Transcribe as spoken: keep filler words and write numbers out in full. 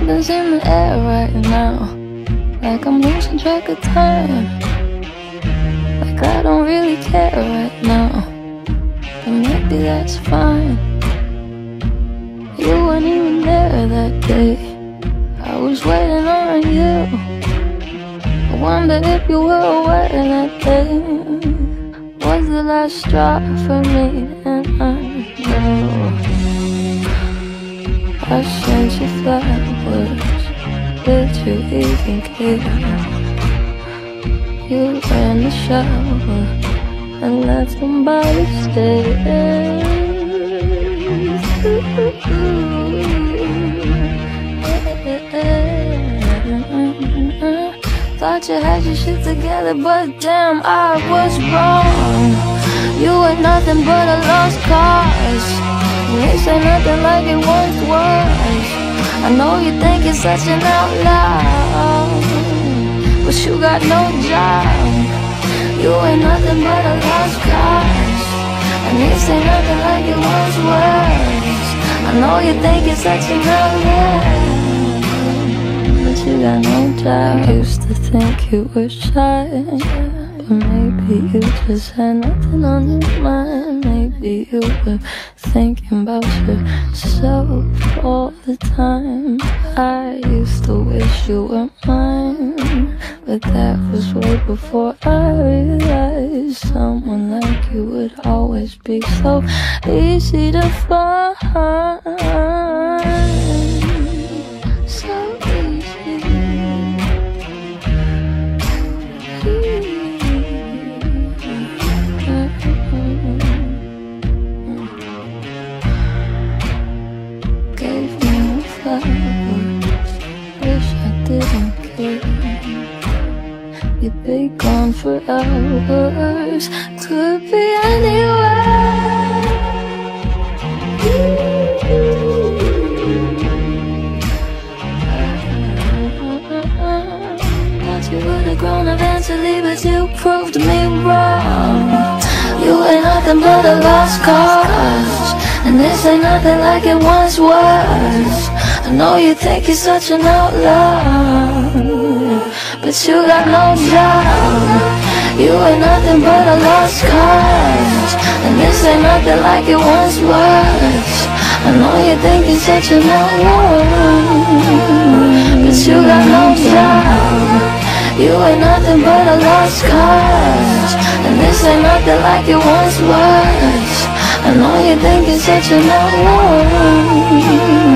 something's in the air right now, like I'm losing track of time, like I don't really care right now, but maybe that's fine. You weren't even there that day, I was waiting on you. I wonder if you were aware that day was the last straw for me, and I know I sent you flowers, did you even care? You ran the shower and left them by the stairs. Thought you had your shit together, but damn, I was wrong. You were nothing but a lost cause. This ain't nothing like it once was. I know you think you're such an outlaw, but you got no job. You ain't nothing but a lost cause. And this ain't nothing like it once was. I know you think you're such an outlaw, but you got no job. I used to think you were shy, but maybe you just had nothing on your mind. Maybe you were thinking about yourself all the time. I used to wish you were mine, but that was way before I realized someone like you would always be so easy to find. So you'd be gone for hours, could be anywhere. Thought you would've grown eventually, but you proved me wrong. You ain't nothing but a lost cause, and this ain't nothing like it once was. I know you think you're such an outlaw, but you got no job. You ain't nothing but a lost cause, and this ain't nothing like it once was. I know you think you're such an outlaw, but you got no job. You ain't nothing but a lost cause, and this ain't nothing like it once was. I know you think you're such an outlaw.